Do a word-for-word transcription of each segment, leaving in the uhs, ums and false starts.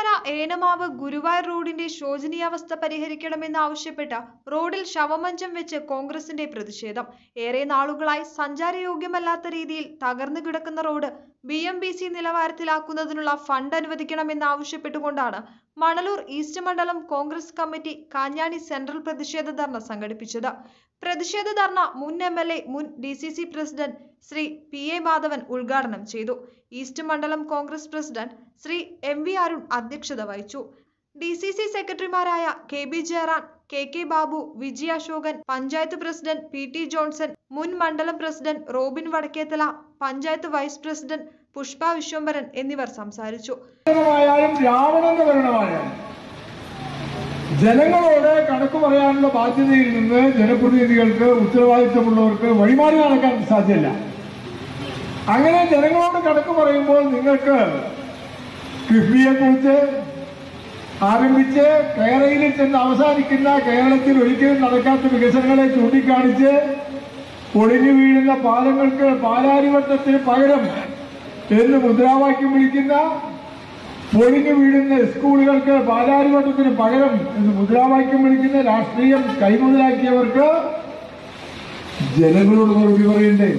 കുളങ്ങര ഏനമാവ് ഗുരുവായൂർ റോഡിന്റെ ശോചനീയാവസ്ഥ പരിഹരിക്കണമെന്നാവശ്യപ്പെട്ട് റോഡിൽ ശവമഞ്ചം വെച്ച് കോൺഗ്രസിന്റെ പ്രതിഷേധം. ഏറെ നാളുകളായി സഞ്ചാരയോഗ്യമല്ലാത്ത രീതിയിൽ തകർന്നു കിടക്കുന്ന road B M B C നിലവാരത്തിലാക്കുന്നതിനുള്ള ഫണ്ട് അനുവദിക്കണമെന്നാവശ്യപ്പെട്ടുകൊണ്ടാണ് മണലൂർ ഈസ്റ്റ് മണ്ഡലം കോൺഗ്രസ് കമ്മിറ്റി കാഞ്ഞാണി സെൻട്രൽ പ്രതിഷേധ ധർണ സംഘടിപ്പിച്ചത്. പ്രതിഷേധ ധർണ മുൻ എം എൽ എ മുൻ D C C president Shri P A Madhavan ഉദ്ഘാടനം ചെയ്തു. ഈസ്റ്റ് മണ്ഡലം Congress president Shri M V Arun അധ്യക്ഷത വഹിച്ചു. ഡി സി സി സെക്രട്ടറിമാരായ K B Jayaram, K K Babu, Viji Ashokan, panchayat president P T Johnson, മുൻ മണ്ഡലം president Robin Vadakkethala, panchayat vice president Pushpa Viswambharan എന്നിവർ സംസാരിച്ചു. ജനങ്ങളോട് കണക്ക് പറയാനുള്ള ബാധ്യതയിൽ നിന്ന് ജനപ്രതിനിധികൾക്ക്, ഉത്തരവാദിത്തമുള്ളവർക്ക് വഴിമാറി നടക്കാൻ സാധ്യമല്ല. അങ്ങനെ ജനങ്ങളോട് കണക്ക് പറയുമ്പോൾ നിങ്ങൾക്ക് കിഫ്ബിയെ കുറിച്ച് ആരംഭിച്ച് കേരളയിൽ ചെന്ന് അവസാനിക്കുന്ന, കേരളത്തിൽ ഒരിക്കലും നടക്കാത്ത വികസനങ്ങളെ ചൂണ്ടിക്കാണിച്ച് പൊളിഞ്ഞു വീഴുന്ന പാലങ്ങൾക്ക് പാലാരിവട്ടത്തിന് പകരം എന്ന് മുദ്രാവാക്യം വിളിക്കുന്ന, പൊളിഞ്ഞു വീഴുന്ന സ്കൂളുകൾക്ക് പാലാരിവട്ടത്തിന് പകരം എന്ന് മുദ്രാവാക്യം വിളിക്കുന്ന രാഷ്ട്രീയം കൈമുതലാക്കിയവർക്ക് ജനങ്ങളോട് മറുപടി പറയണ്ടേ?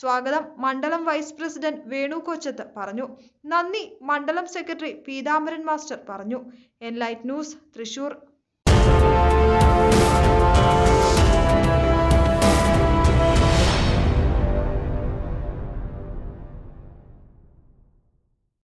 സ്വാഗതം മണ്ഡലം വൈസ് പ്രസിഡന്റ് വേണു കൊച്ചത്ത് പറഞ്ഞു. നന്ദി മണ്ഡലം സെക്രട്ടറി പീതാംബരൻ മാസ്റ്റർ പറഞ്ഞു. Enlight news Thrissur.